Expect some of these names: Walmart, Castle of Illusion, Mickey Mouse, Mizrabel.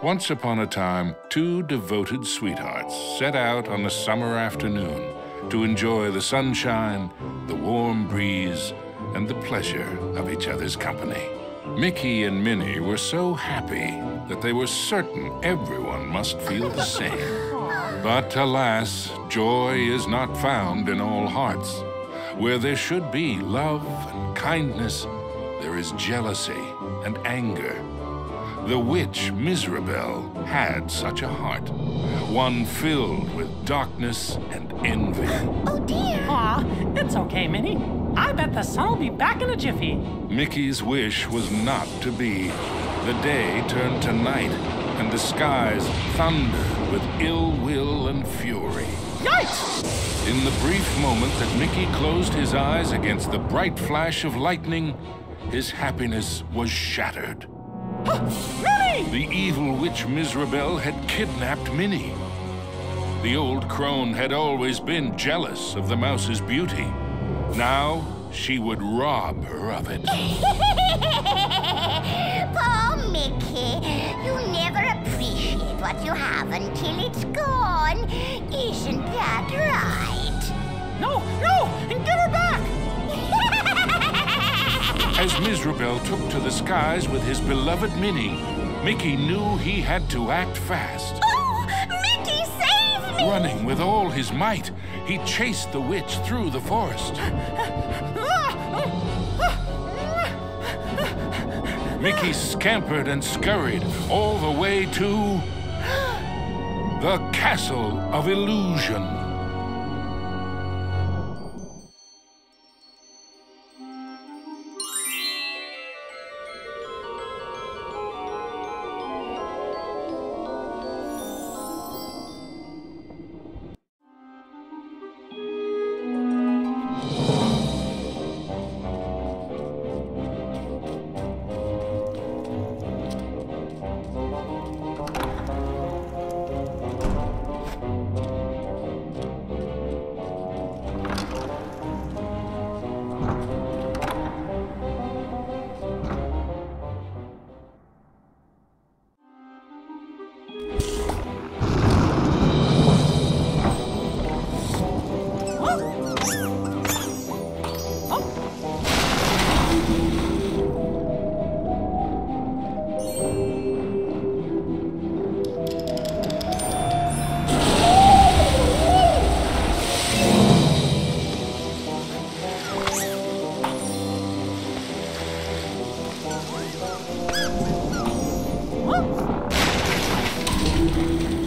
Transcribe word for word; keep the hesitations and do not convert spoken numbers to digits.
Once upon a time, two devoted sweethearts set out on a summer afternoon to enjoy the sunshine, the warm breeze, and the pleasure of each other's company. Mickey and Minnie were so happy that they were certain everyone must feel the same. But alas, joy is not found in all hearts. Where there should be love and kindness, there is jealousy and anger. The witch Mizrabel had such a heart, one filled with darkness and envy. Oh dear! Aw, it's okay, Minnie. I bet the sun'll be back in a jiffy. Mickey's wish was not to be. The day turned to night, and the skies thundered with ill will and fury. Yikes! In the brief moment that Mickey closed his eyes against the bright flash of lightning, his happiness was shattered. Minnie! The evil witch Mizrabel had kidnapped Minnie. The old crone had always been jealous of the mouse's beauty. Now she would rob her of it. Poor Mickey, you never appreciate what you have until it's gone. Isn't that right? No, no, and give her back! As Mizrabel took to the skies with his beloved Minnie, Mickey knew he had to act fast. Oh, Mickey, save me! Running with all his might, he chased the witch through the forest. Mickey scampered and scurried all the way to the Castle of Illusion. Whoa!